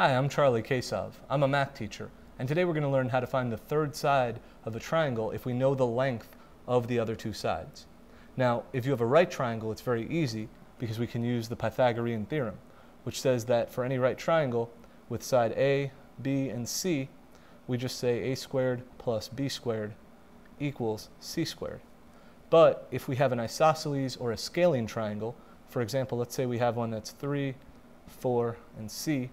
Hi, I'm Charlie Kasov. I'm a math teacher, and today we're going to learn how to find the third side of a triangle if we know the length of the other two sides. Now, if you have a right triangle, it's very easy because we can use the Pythagorean theorem, which says that for any right triangle with side A, B, and C, we just say A squared plus B squared equals C squared. But if we have an isosceles or a scalene triangle, for example, let's say we have one that's 3, 4, and C,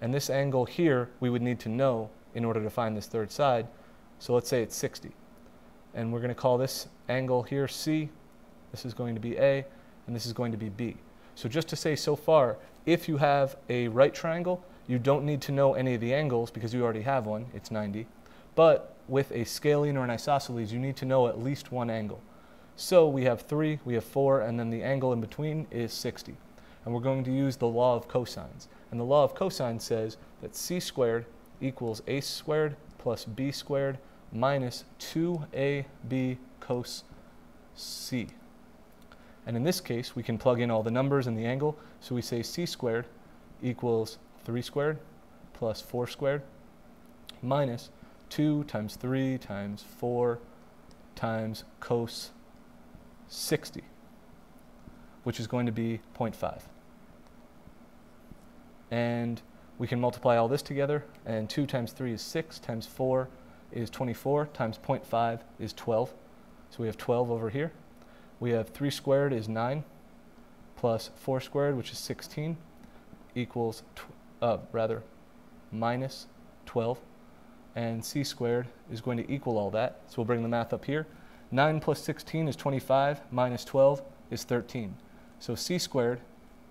and this angle here we would need to know in order to find this third side. So let's say it's 60. And we're going to call this angle here C. This is going to be A, and this is going to be B. So just to say so far, if you have a right triangle, you don't need to know any of the angles because you already have one. It's 90. But with a scalene or an isosceles, you need to know at least one angle. So we have 3, we have 4, and then the angle in between is 60. And we're going to use the law of cosines. And the law of cosines says that C squared equals A squared plus B squared minus 2AB cos C. And in this case, we can plug in all the numbers and the angle. So we say C squared equals 3 squared plus 4 squared minus 2 times 3 times 4 times cos 60, which is going to be 0.5. And we can multiply all this together, and 2 times 3 is 6, times 4 is 24, times 0.5 is 12. So we have 12 over here. We have 3 squared is 9, plus 4 squared, which is 16, equals, minus 12. And C squared is going to equal all that, so we'll bring the math up here. 9 plus 16 is 25, minus 12 is 13. So C squared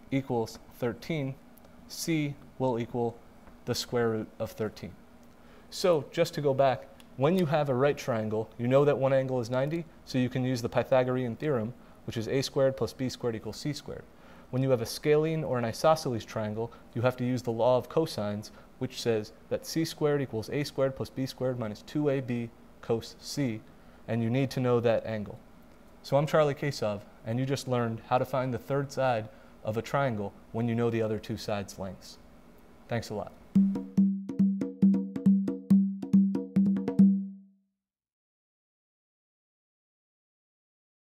equals 13. C will equal the square root of 13. So just to go back, when you have a right triangle, you know that one angle is 90, so you can use the Pythagorean theorem, which is A squared plus B squared equals C squared. When you have a scalene or an isosceles triangle, you have to use the law of cosines, which says that C squared equals A squared plus B squared minus 2AB cos C, and you need to know that angle. So I'm Charlie Kasov, and you just learned how to find the third side of a triangle when you know the other two sides' lengths. Thanks a lot.